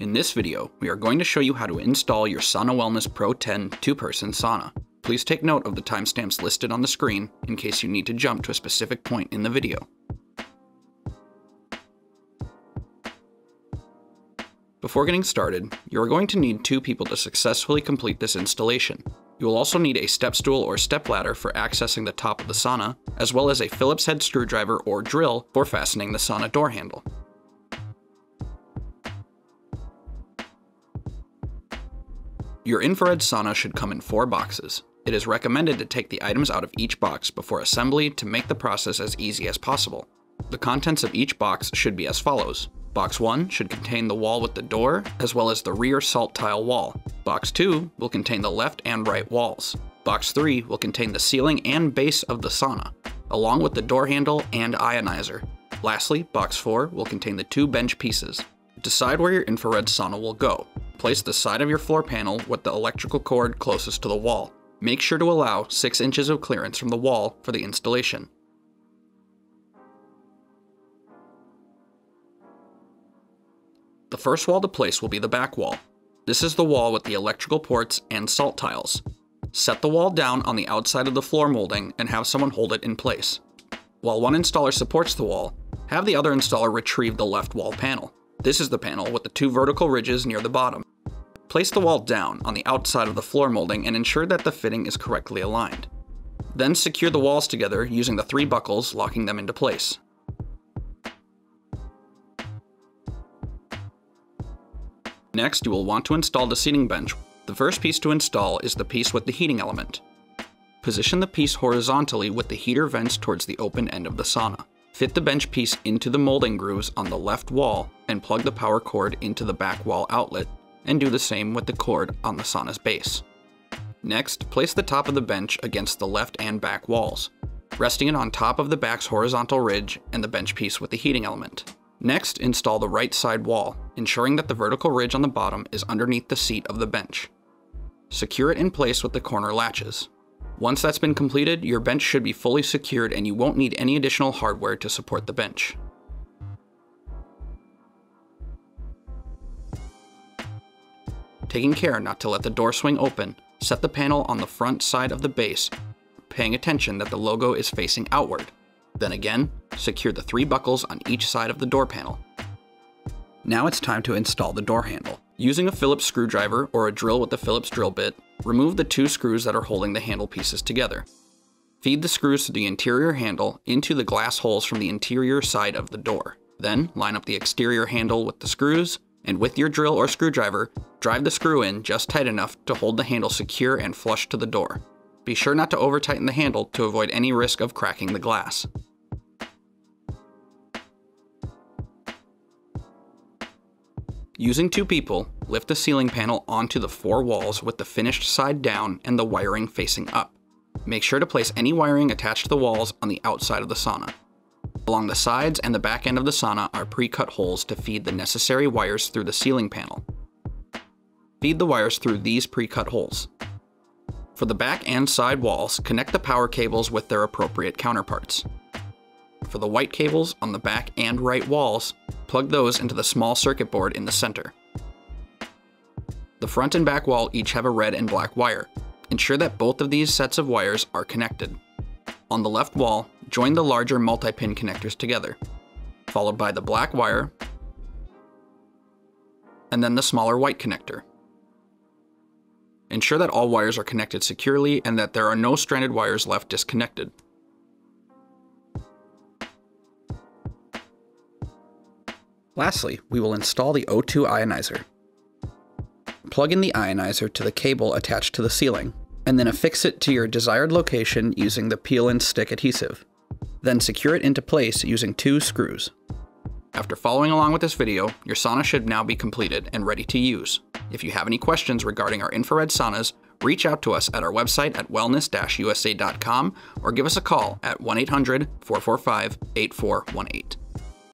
In this video, we are going to show you how to install your Sauna Wellness Pro 10 two-person sauna. Please take note of the timestamps listed on the screen in case you need to jump to a specific point in the video. Before getting started, you are going to need two people to successfully complete this installation. You will also need a step stool or step ladder for accessing the top of the sauna, as well as a Phillips head screwdriver or drill for fastening the sauna door handle. Your infrared sauna should come in 4 boxes. It is recommended to take the items out of each box before assembly to make the process as easy as possible. The contents of each box should be as follows. Box 1 should contain the wall with the door, as well as the rear salt tile wall. Box 2 will contain the left and right walls. Box 3 will contain the ceiling and base of the sauna, along with the door handle and ionizer. Lastly, box 4 will contain the 2 bench pieces. Decide where your infrared sauna will go. Place the side of your floor panel with the electrical cord closest to the wall. Make sure to allow 6 inches of clearance from the wall for the installation. The first wall to place will be the back wall. This is the wall with the electrical ports and salt tiles. Set the wall down on the outside of the floor molding and have someone hold it in place. While one installer supports the wall, have the other installer retrieve the left wall panel. This is the panel with the 2 vertical ridges near the bottom. Place the wall down on the outside of the floor molding and ensure that the fitting is correctly aligned. Then secure the walls together using the 3 buckles, locking them into place. Next, you will want to install the seating bench. The first piece to install is the piece with the heating element. Position the piece horizontally with the heater vents towards the open end of the sauna. Fit the bench piece into the molding grooves on the left wall and plug the power cord into the back wall outlet, and do the same with the cord on the sauna's base. Next, place the top of the bench against the left and back walls, resting it on top of the back's horizontal ridge and the bench piece with the heating element. Next, install the right side wall, ensuring that the vertical ridge on the bottom is underneath the seat of the bench. Secure it in place with the corner latches. Once that's been completed, your bench should be fully secured and you won't need any additional hardware to support the bench. Taking care not to let the door swing open, set the panel on the front side of the base, paying attention that the logo is facing outward. Then again, secure the 3 buckles on each side of the door panel. Now it's time to install the door handle. Using a Phillips screwdriver or a drill with a Phillips drill bit, remove the 2 screws that are holding the handle pieces together. Feed the screws to the interior handle into the glass holes from the interior side of the door. Then line up the exterior handle with the screws, and with your drill or screwdriver, drive the screw in just tight enough to hold the handle secure and flush to the door. Be sure not to over-tighten the handle to avoid any risk of cracking the glass. Using 2 people, lift the ceiling panel onto the 4 walls with the finished side down and the wiring facing up. Make sure to place any wiring attached to the walls on the outside of the sauna. Along the sides and the back end of the sauna are pre-cut holes to feed the necessary wires through the ceiling panel. Feed the wires through these pre-cut holes. For the back and side walls, connect the power cables with their appropriate counterparts. For the white cables on the back and right walls, plug those into the small circuit board in the center. The front and back wall each have a red and black wire. Ensure that both of these sets of wires are connected. On the left wall, join the larger multi-pin connectors together, followed by the black wire, and then the smaller white connector. Ensure that all wires are connected securely and that there are no stranded wires left disconnected. Lastly, we will install the O2 ionizer. Plug in the ionizer to the cable attached to the ceiling, and then affix it to your desired location using the peel and stick adhesive. Then secure it into place using 2 screws. After following along with this video, your sauna should now be completed and ready to use. If you have any questions regarding our infrared saunas, reach out to us at our website at wellness-usa.com or give us a call at 1-800-445-8418.